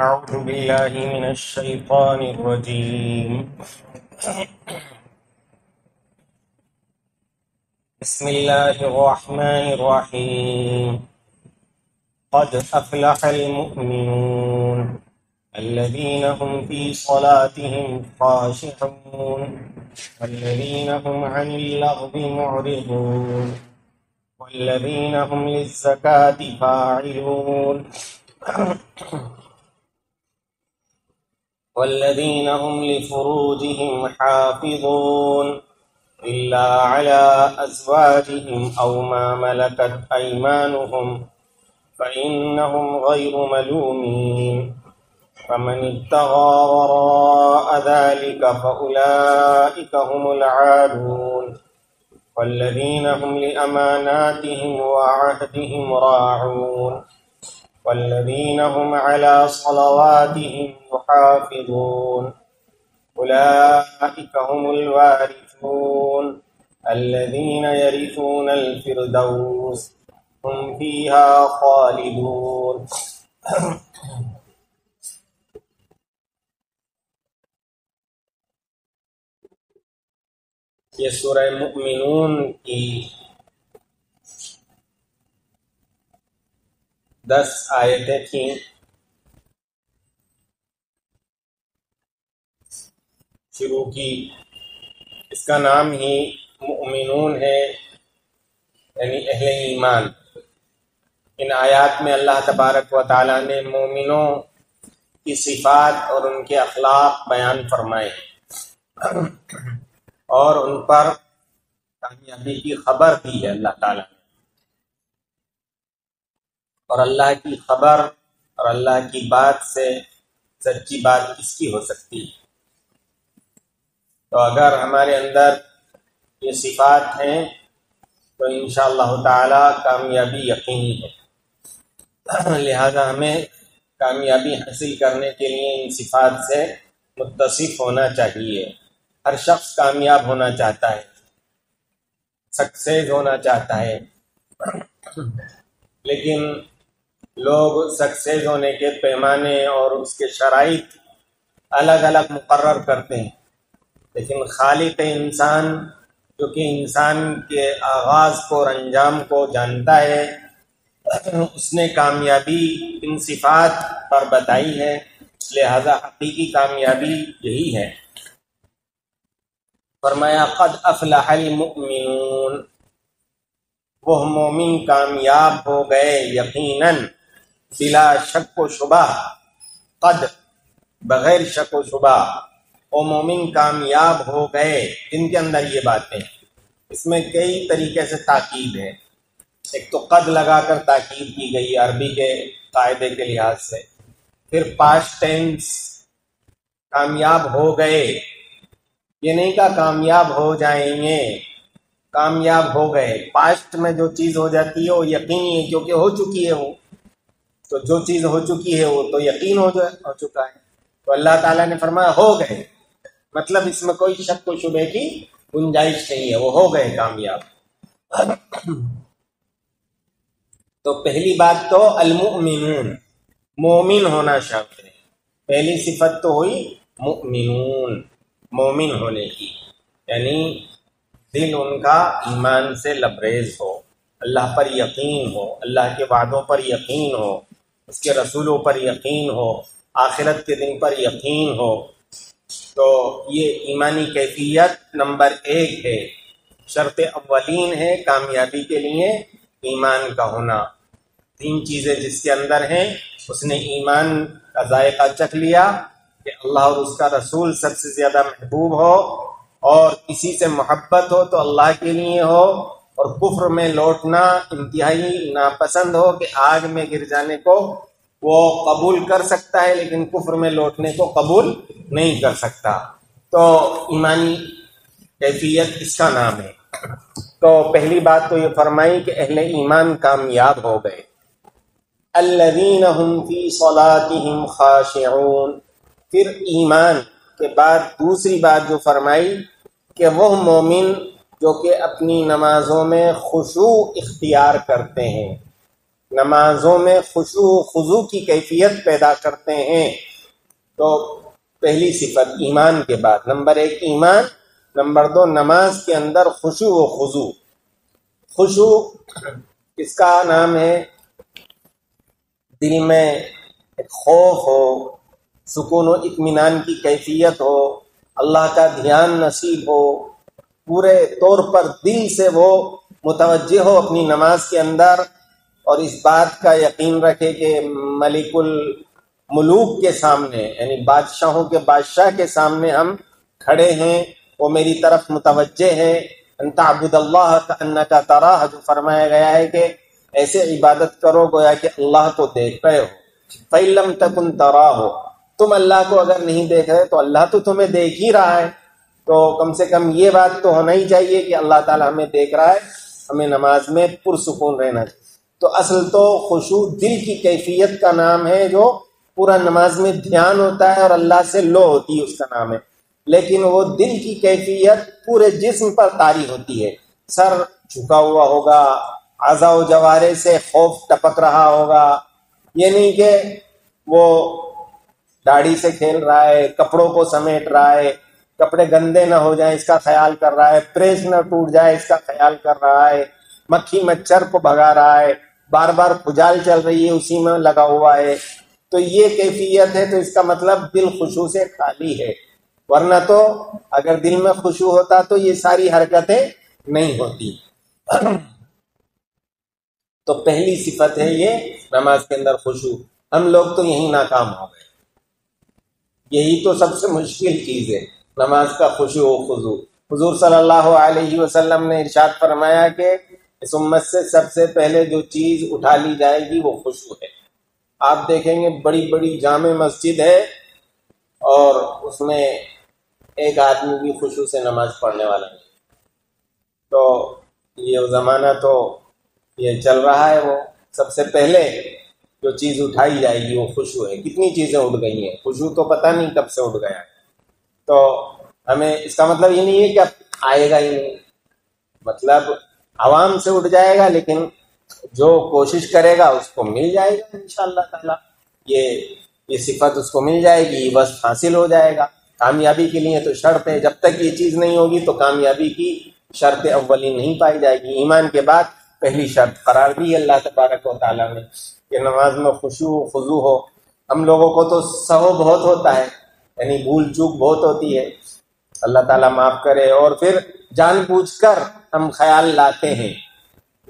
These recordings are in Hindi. أعوذ بالله من الشيطان الرجيم بسم الله الرحمن الرحيم قد أفلح المؤمنون الذين هم في صلاتهم خاشعون والذين هم عن اللغو معرضون والذين هم للزكاة فاعلون والذين هم لفروجهم حافظون إلا على أزواجهم أو ما ملكت أيمانهم فإنهم غير ملومين فمن ابتغى وراء ذلك فأولئك هم العادون والذين هم لأماناتهم وعهدهم راعون والذين هم على صلواتهم يحافظون أولئك هم الوارثون الذين يرثون الفردوس هم فيها خالدون ये सूरह मुमिनून की 10 आयतें थी। शुरू की, इसका नाम ही मुमिनून है, यानी अहले ईमान। इन आयत में अल्लाह तबारक व तआला ने मोमिनों की सिफात और उनके अखलाक बयान फरमाए और उन पर कामयाबी की खबर दी है अल्लाह ताला ने। और अल्लाह की खबर और अल्लाह की बात से सच्ची बात किसकी हो सकती है? तो अगर हमारे अंदर ये सिफात हैं तो इंशाअल्लाह ताला कामयाबी यकीनी है। लिहाजा हमें कामयाबी हासिल करने के लिए इन सिफात से मुत्तसिफ होना चाहिए। हर शख्स कामयाब होना चाहता है, सक्सेस होना चाहता है, लेकिन लोग सक्सेस होने के पैमाने और उसके शराइत अलग अलग मुकर्रर करते हैं। लेकिन खालिक इंसान, जो कि इंसान के आगाज़ को और अंजाम को जानता है, उसने कामयाबी इन सिफात पर बताई है। लिहाजा हकीकी कामयाबी यही है। फरमाया क़द अफ़्लहल मुमिनून, वह मोमिन कामयाब हो गए यकीनन, बिला शक व शुबा। क़द बग़ैर शक व शुबा, वो मोमिन कामयाब हो गए जिनके अंदर ये बातें। इसमें कई तरीके से ताक़ीद है। एक तो क़द लगाकर ताक़ीद की गई अरबी के कायदे के लिहाज से। फिर पास्ट टेंस, कामयाब हो गए। ये नहीं कहा कामयाब हो जाएंगे, कामयाब हो गए। पास्ट में जो चीज़ हो जाती है वो यकीनी है, क्योंकि हो चुकी है वो। तो जो चीज़ हो चुकी है वो तो यकीन हो चुका है। तो अल्लाह ताला ने फरमाया हो गए, मतलब इसमें कोई शक व शुबे की गुंजाइश नहीं है, वो हो गए कामयाब। तो पहली बात तो अल-मुमिनून, मोमिन होना शर्त है। पहली सिफत तो हुई मुमिनून, मोमिन होने की, यानी दिल उनका ईमान से लबरेज हो, अल्लाह पर यकीन हो, अल्लाह के वादों पर यकीन हो, उसके रसूलों पर यकीन हो, आखिरत के दिन पर यकीन हो। तो ये ईमानी कैफियत नंबर 1 है। शर्त अव्वलीन है कामयाबी के लिए ईमान का होना। 3 चीज़ें जिसके अंदर हैं, उसने ईमान का जायका चख लिया कि अल्लाह और उसका रसूल सबसे ज़्यादा महबूब हो, और किसी से मोहब्बत हो तो अल्लाह के लिए हो, और कुफ्र में लौटना इंतहाई नापसंद हो कि आग में गिर जाने को वो कबूल कर सकता है लेकिन कुफ्र में लौटने को कबूल नहीं कर सकता। तो ईमानी कैफियत इसका नाम है। तो पहली बात तो ये फरमाई कि अहले ईमान कामयाब हो गए। अल्लज़ीन हुम फ़ी सलातिहिम खाशिऊन। फिर ईमान के बाद दूसरी बात जो फरमाई कि वह मोमिन जो कि अपनी नमाज़ों में खुशू इख्तियार करते हैं, नमाजों में खुशू खुजू की कैफियत पैदा करते हैं। तो पहली सिफत ईमान के बाद, नंबर एक ईमान, नंबर दो नमाज के अंदर खुशू व खुजू। खुशू इसका नाम है दिल में खौफ हो, सुकून व इत्मीनान की कैफियत हो, अल्लाह का ध्यान नसीब हो, पूरे तौर पर दिल से वो मुतवज्जह हो अपनी नमाज के अंदर, और इस बात का यकीन रखे कि मलिकुल मुलूक के सामने यानी बादशाहों के बादशाह के सामने हम खड़े हैं, वो मेरी तरफ मुतवज्जे हैं। अंताबुदल्लाह कअन्नका तराह, जो फरमाया गया है कि ऐसे इबादत करो गोया कि अल्लाह को देख रहे हो। फ़इल्लम तकुन तराहु, तुम अल्लाह को अगर नहीं देख रहे तो अल्लाह तो तुम्हें देख ही रहा है। तो कम से कम ये बात तो होना ही चाहिए कि अल्लाह ताला हमें देख रहा है, हमें नमाज में पुरसुकून रहना चाहिए। तो असल तो खुशू दिल की कैफियत का नाम है, जो पूरा नमाज में ध्यान होता है और अल्लाह से लो होती है उसका नाम है, लेकिन वो दिल की कैफियत पूरे जिस्म पर तारी होती है। सर झुका हुआ होगा, आज़ाओ जवारे से खौफ टपक रहा होगा, ये नहीं कि वो दाढ़ी से खेल रहा है, कपड़ों को समेट रहा है, कपड़े गंदे ना हो जाए इसका ख्याल कर रहा है, प्रेस ना टूट जाए इसका ख्याल कर रहा है, मक्खी मच्छर को भगा रहा है, बार बार भुजाल चल रही है उसी में लगा हुआ है। तो ये कैफियत है, तो इसका मतलब दिल खुशू से खाली है, वरना तो अगर दिल में खुशू होता तो ये सारी हरकतें नहीं होती। तो पहली सिफत है ये नमाज के अंदर खुशू। हम लोग तो यही नाकाम हो गए, यही तो सबसे मुश्किल चीज है नमाज का खुशू व खुजू। हुजूर सल्लल्लाहु अलैहि वसल्लम ने इरशाद फरमाया कि इस उम्मत से सबसे पहले जो चीज उठा ली जाएगी वो खुशू है। आप देखेंगे बड़ी बड़ी जामे मस्जिद है और उसमें एक आदमी भी खुशू से नमाज पढ़ने वाला नहीं। तो ये ज़माना तो ये चल रहा है, वो सबसे पहले जो चीज़ उठाई जाएगी वो खुशू है। कितनी चीज़ें उठ गई हैं, खुशू तो पता नहीं कब से उठ गया। तो हमें इसका मतलब ये नहीं है कि अब आएगा ही नहीं, मतलब आवाम से उठ जाएगा, लेकिन जो कोशिश करेगा उसको मिल जाएगा इंशाअल्लाह ताला, ये सिफत उसको मिल जाएगी, बस हासिल हो जाएगा। कामयाबी के लिए तो शर्त है, जब तक ये चीज़ नहीं होगी तो कामयाबी की शर्त अव्वली नहीं पाई जाएगी। ईमान के बाद पहली शर्त करार दी अल्लाह तबारक व तआला ने कि नमाज में खुशू खुजू हो। हम लोगों को तो सहो बहुत होता है, यानी भूल चूक बहुत होती है, अल्लाह ताला माफ़ करे, और फिर जानबूझकर हम ख्याल लाते हैं,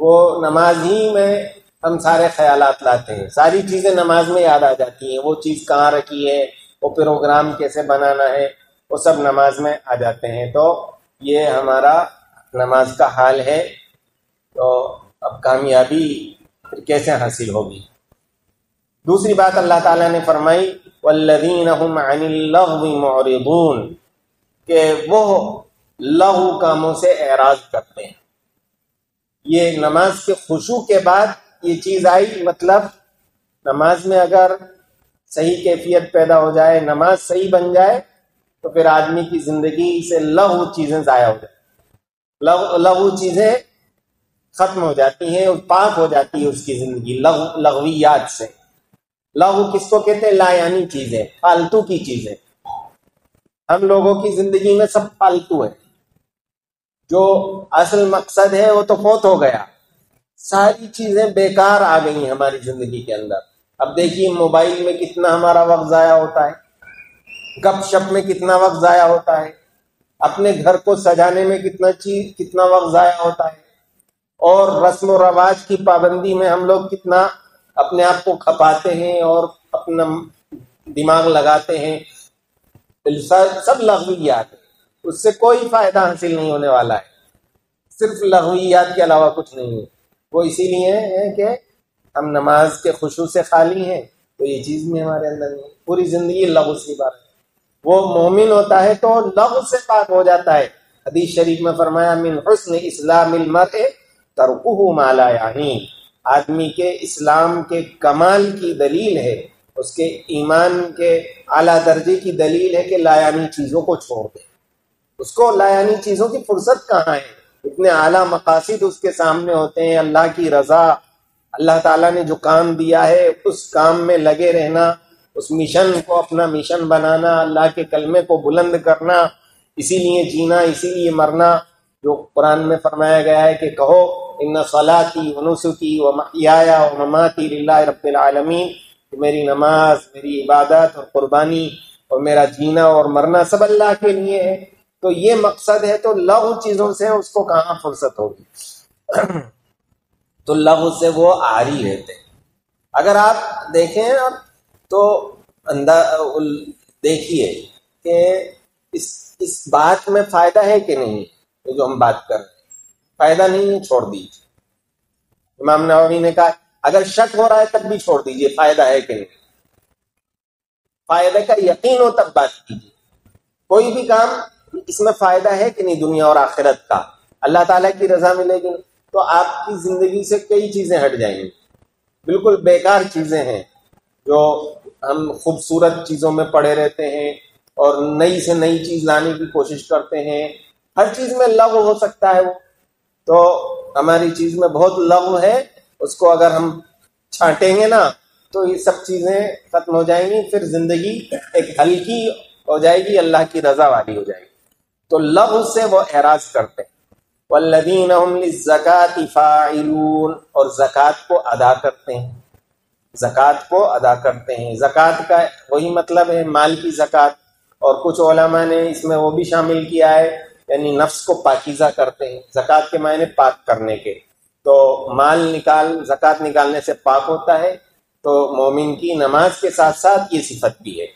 वो नमाज ही में हम सारे ख्यालात लाते हैं, सारी चीज़ें नमाज में याद आ जाती हैं, वो चीज़ कहाँ रखी है, वो प्रोग्राम कैसे बनाना है, वो सब नमाज में आ जाते हैं। तो ये हमारा नमाज का हाल है। तो अब कामयाबी फिर कैसे हासिल होगी। दूसरी बात अल्लाह ताला ने फरमाई वल्लज़ीना हुम अनिल लग़वी मुअरिदून, के वो लहू कामों से एराज करते हैं। ये नमाज के खुशू के बाद ये चीज़ आई, मतलब नमाज में अगर सही कैफियत पैदा हो जाए, नमाज सही बन जाए, तो फिर आदमी की ज़िंदगी से लहू चीज़ें ज़ाया हो जाए, लहू चीज़ें ख़त्म हो जाती हैं, पाक हो जाती है उसकी ज़िंदगी लहवियात से। लहू किसको कहते हैं? लायानी चीज़ें, फालतू की चीज़ें। हम लोगों की ज़िंदगी में सब फालतू है, जो असल मकसद है वो तो फौत हो गया, सारी चीज़ें बेकार आ गई हमारी ज़िंदगी के अंदर। अब देखिए मोबाइल में कितना हमारा वक्त ज़ाया होता है, गपशप में कितना वक्त ज़ाया होता है, अपने घर को सजाने में कितना वक्त ज़ाया होता है, और रस्म व रवाज की पाबंदी में हम लोग कितना अपने आप को खपाते हैं और अपना दिमाग लगाते हैं। सब लग़वियात है, उससे कोई फ़ायदा हासिल नहीं होने वाला है, सिर्फ लग़वियात के अलावा कुछ नहीं है। वो इसीलिए है कि हम नमाज के खुशू से खाली हैं, तो ये चीज़ भी हमारे अंदर नहीं है। पूरी ज़िंदगी लग़व से पाक है। वो मोमिन होता है तो लग़व से पाक हो जाता है। हदीस शरीफ में फरमाया मिन हुस्न इस्लामिल मर्ए तरकुहु मा ला यानी, आदमी के इस्लाम के कमाल की दलील है, उसके ईमान के आला दर्जे की दलील है कि लायानी चीज़ों को छोड़ दे। उसको लायानी चीज़ों की फुर्सत कहाँ है, इतने आला मकासिद उसके सामने होते हैं, अल्लाह की रज़ा, अल्लाह ताला ने जो काम दिया है उस काम में लगे रहना, उस मिशन को अपना मिशन बनाना, अल्लाह के कलमे को बुलंद करना, इसीलिए जीना, इसीलिए मरना। जो कुरान में फरमाया गया है कि कहो इन्ना सलाती व नुसुकी व महयाया व ममाती लिल्लाहि रब्बिल आलमीन, कि मेरी नमाज, मेरी इबादत और कुर्बानी और मेरा जीना और मरना सब अल्लाह के लिए है। तो ये मकसद है। तो लघु चीज़ों से उसको कहाँ फुर्सत होगी, तो लघु से वो आरी रहते। अगर आप देखें आप तो देखिए कि इस बात में फ़ायदा है कि नहीं, तो जो हम बात कर रहे हैं फ़ायदा नहीं है छोड़ दीजिए। इमाम नववी ने कहा अगर शक हो रहा है तब भी छोड़ दीजिए, फ़ायदा है कि नहीं, फ़ायदे का यकीन हो तब बात कीजिए। कोई भी काम इसमें फ़ायदा है कि नहीं, दुनिया और आखिरत का, अल्लाह ताला की रज़ा मिलेगी, तो आपकी ज़िंदगी से कई चीज़ें हट जाएंगी। बिल्कुल बेकार चीज़ें हैं जो हम खूबसूरत चीज़ों में पड़े रहते हैं और नई से नई चीज़ लाने की कोशिश करते हैं। हर चीज़ में लघु हो सकता है वो, तो हमारी चीज़ में बहुत लघु है, उसको अगर हम छांटेंगे ना तो ये सब चीज़ें ख़त्म हो जाएंगी, फिर ज़िंदगी एक हल्की हो जाएगी, अल्लाह की रज़ा वाली हो जाएगी। तो लघु से वो एराज करते हैं। वल्लज़ीना हुम लिज़्ज़काति फ़ाइलून, और ज़कात को अदा करते हैं, ज़कात को अदा करते हैं। ज़कात का वही मतलब है माल की ज़कात, और कुछ उलमा ने इसमें वो भी शामिल किया है यानी नफ्स को पाकीज़ा करते हैं। ज़कात के मायने पाक करने के, तो माल ज़कात निकालने से पाक होता है। तो मोमिन की नमाज के साथ साथ ये सिफत भी है,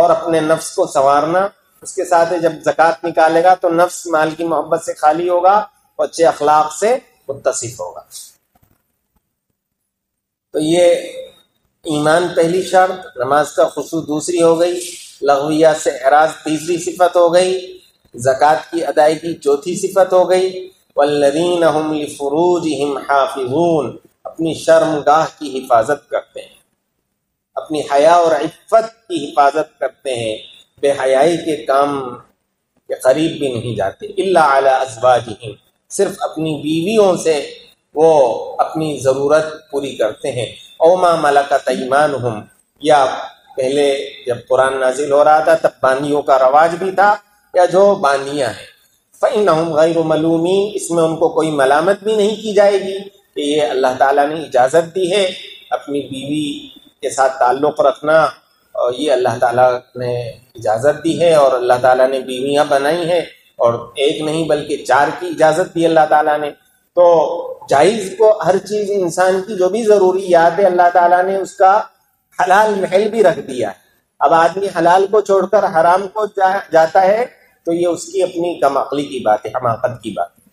और अपने नफ्स को संवारना उसके साथ है। जब ज़कात निकालेगा तो नफ्स माल की मोहब्बत से खाली होगा, अच्छे अखलाक से मुत्तसिफ होगा। तो ये ईमान पहली शर्त, नमाज का खुशू दूसरी हो गई, लघविया से एराज तीसरी सिफत हो गई, ज़कात की अदायगी चौथी सिफत हो गई। वल्लज़ीना हुम लिफ़ुरूजिहिम हाफ़िज़ून, अपनी शर्मगाह की हिफाजत करते हैं, अपनी हया और इफ़्फ़त की हिफाजत करते हैं, बेहयाई के काम के करीब भी नहीं जाते। इल्ला अला अज़वाजिहिम, सिर्फ अपनी बीवियों से वो अपनी ज़रूरत पूरी करते हैं। औमा मलकत ऐमानुहुम, या पहले जब कुरान नाजिल हो रहा था तब बानियों का रवाज भी था, या जो बानियाँ हैं। फ़इन्नहुम गैरु मलूमीन, इसमें उनको कोई मलामत भी नहीं की जाएगी कि ये अल्लाह ताला ने इजाज़त दी है अपनी बीवी के साथ ताल्लुक़ रखना, और ये अल्लाह ताला ने इजाज़त दी है, और अल्लाह ताला ने बीवियाँ बनाई हैं, और एक नहीं बल्कि चार की इजाज़त दी अल्लाह ताला ने। तो जायज़ को हर चीज़ इंसान की जो भी ज़रूरी याद है अल्लाह ताला ने उसका हलाल महल भी रख दिया है। अब आदमी हलाल को छोड़कर हराम को जाता है तो ये उसकी अपनी कम अकली की बात है, हमाकत की बात है।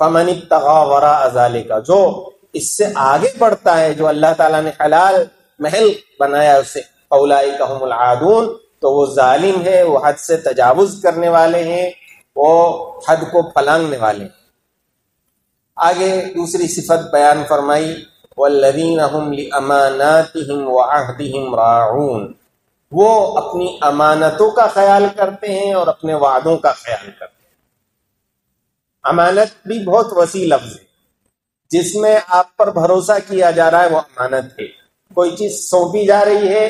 फ़मन इब्तग़ा वराअ ज़ालिका, जो इससे आगे बढ़ता है, जो अल्लाह ताला ने हलाल महल बनाया उसे, औलाइका हुमुल आदून, तो वो ज़ालिम है, वो हद से तजावुज़ करने वाले हैं, वो हद को फलांगने वाले। आगे दूसरी सिफत बयान फरमाई, वल्लज़ीना हुम लिअमानातिहिम वअहदिहिम राऊन, वो अपनी अमानतों का ख्याल करते हैं और अपने वादों का ख्याल करते हैं। अमानत भी बहुत वसी लफ्ज़ है, जिसमें आप पर भरोसा किया जा रहा है वो अमानत है। कोई चीज़ सौंपी जा रही है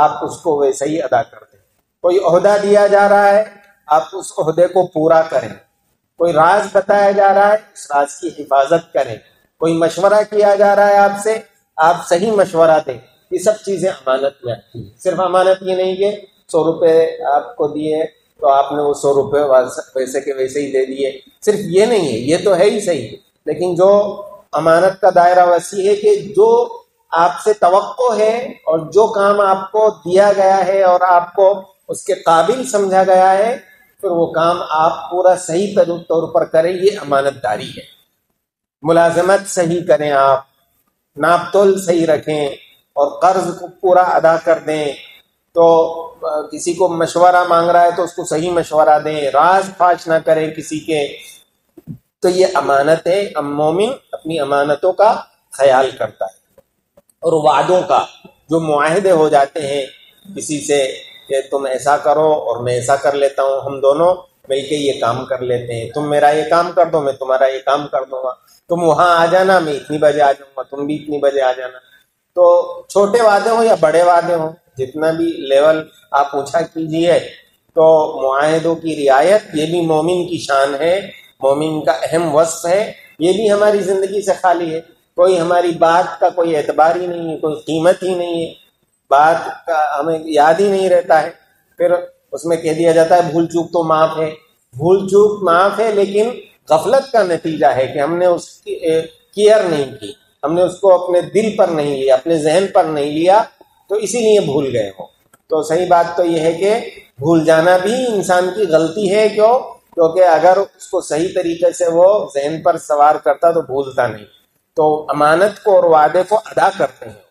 आप उसको वैसे ही अदा करते हैं, कोई ओहदा दिया जा रहा है आप उस ओहदे को पूरा करें, कोई राज बताया जा रहा है उस राज की हिफाजत करें, कोई मशवरा किया जा रहा है आपसे आप सही मशवरा दें। ये सब चीज़ें अमानत में आती हैं। सिर्फ अमानत ये नहीं है 100 रुपये आपको दिए तो आपने वो 100 रुपये वैसे के वैसे ही दे दिए, सिर्फ ये नहीं है, ये तो है ही सही, लेकिन जो अमानत का दायरा वसी है कि जो आपसे तवक्को है और जो काम आपको दिया गया है और आपको उसके काबिल समझा गया है फिर वो काम आप पूरा सही तौर पर करें, ये अमानतदारी है। मुलाजमत सही करें, आप नापतोल सही रखें और कर्ज को पूरा अदा कर दें। तो किसी को मशवरा मांग रहा है तो उसको सही मशवरा दें, राज फाश ना करें किसी के, तो ये अमानत है। मोमिन अपनी अमानतों का ख्याल करता है, और वादों का, जो मुआहदे हो जाते हैं किसी से कि तुम ऐसा करो और मैं ऐसा कर लेता हूँ, हम दोनों मिलके ये काम कर लेते हैं, तुम मेरा ये काम कर दो मैं तुम्हारा ये काम कर दूंगा, तुम वहां आ जाना मैं इतनी बजे आ जाऊंगा तुम भी इतनी बजे आ जाना। तो छोटे वादे हो या बड़े वादे हो, जितना भी लेवल आप पूछा कीजिए, तो मुआहिदों की रियायत ये भी मोमिन की शान है, मोमिन का अहम वस्फ है। ये भी हमारी जिंदगी से खाली है, कोई हमारी बात का कोई एतबार ही नहीं है, कोई कीमत ही नहीं है, बात का हमें याद ही नहीं रहता है। फिर उसमें कह दिया जाता है भूल चूक तो माफ है, भूल चूक माफ है लेकिन गफलत का नतीजा है कि हमने उसकी केयर नहीं की, हमने उसको अपने दिल पर नहीं लिया, अपने जहन पर नहीं लिया, तो इसीलिए भूल गए हो। तो सही बात तो यह है कि भूल जाना भी इंसान की गलती है, क्यों? क्योंकि अगर उसको सही तरीके से वो जहन पर सवार करता तो भूलता नहीं। तो अमानत को और वादे को अदा करते हैं।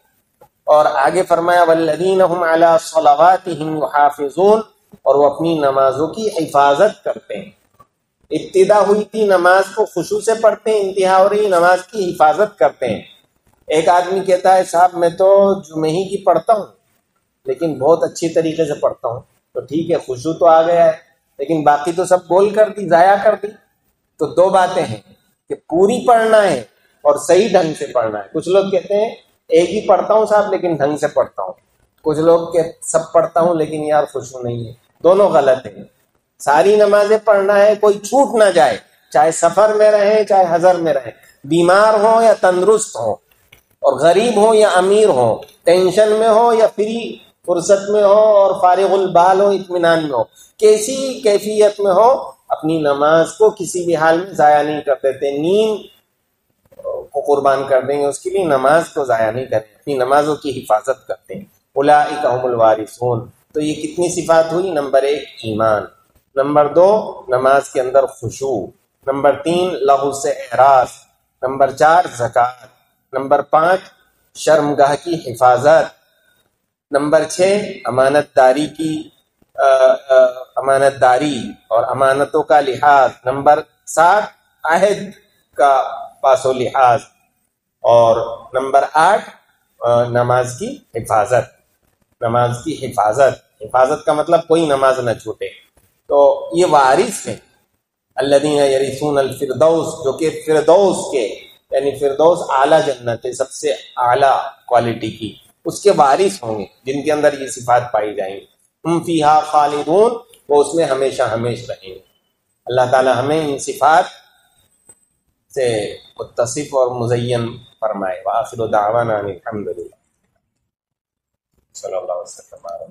और आगे फरमाया वल्लज़ीन हुम अला सलावातिहिम युहाफ़िज़ून, और वो अपनी नमाजों की हिफाजत करते हैं। इब्तिदा हुई थी नमाज को खुशू से पढ़ते हैं, इंतहा हो रही नमाज की हिफाजत करते हैं। एक आदमी कहता है साहब मैं तो जुमे ही की पढ़ता हूँ लेकिन बहुत अच्छी तरीके से पढ़ता हूँ, तो ठीक है खुशू तो आ गया है लेकिन बाकी तो सब गोल कर दी, ज़ाया कर दी। तो दो बातें हैं कि पूरी पढ़ना है और सही ढंग से पढ़ना है। कुछ लोग कहते हैं एक ही पढ़ता हूँ साहब लेकिन ढंग से पढ़ता हूँ, कुछ लोग के सब पढ़ता हूँ लेकिन यार खुशू नहीं है। दोनों गलत है, सारी नमाजें पढ़ना है, कोई छूट ना जाए, चाहे सफर में रहे चाहे हजर में रहे, बीमार हो या तंदुरुस्त हो, और गरीब हो या अमीर हो, टेंशन में हो या फ्री फुर्सत में हो, और फारिगुल बाल हो, इत्मीनान में हो, कैसी कैफियत में हो, अपनी नमाज को किसी भी हाल में ज़ाया नहीं कर देते। नींद को कुर्बान कर देंगे उसके लिए, नमाज को ज़ाया नहीं करते, अपनी नमाजों की हिफाजत करते हैं। उलाइका हुमुल वारिसून। तो ये कितनी सिफात हुई? नंबर एक ईमान, नंबर दो नमाज के अंदर खुशू, नंबर तीन लहू से एहरास, नंबर चार ज़कात, नंबर पाँच शर्मगाह की हिफाजत, नंबर छः अमानतदारी की अमानतदारी और अमानतों का लिहाज, नंबर सात अहद का पासो लिहाज, और नंबर आठ नमाज की हिफाजत। नमाज की हिफाजत, हिफाजत का मतलब कोई नमाज न छूटे। तो ये वारिस हैं अल्लज़ीन यरिसूनल फिरदौस, जो कि फिरदौस के यानी फिरदौस आला जन्नत है, सबसे आला क्वालिटी की, उसके वारिस होंगे जिनके अंदर ये सिफात पाई जाएंगी। हम फीहा खालिदून, वो उसमें हमेशा हमेशा रहेंगे। अल्लाह ताला हमें इन सिफात से मुत्तसिफ और मुज़य्यन फरमाए। व आखिरु दावाना अनिल हम्दुलिल्लाह सल्लल्लाहु अलैहि वसल्लम।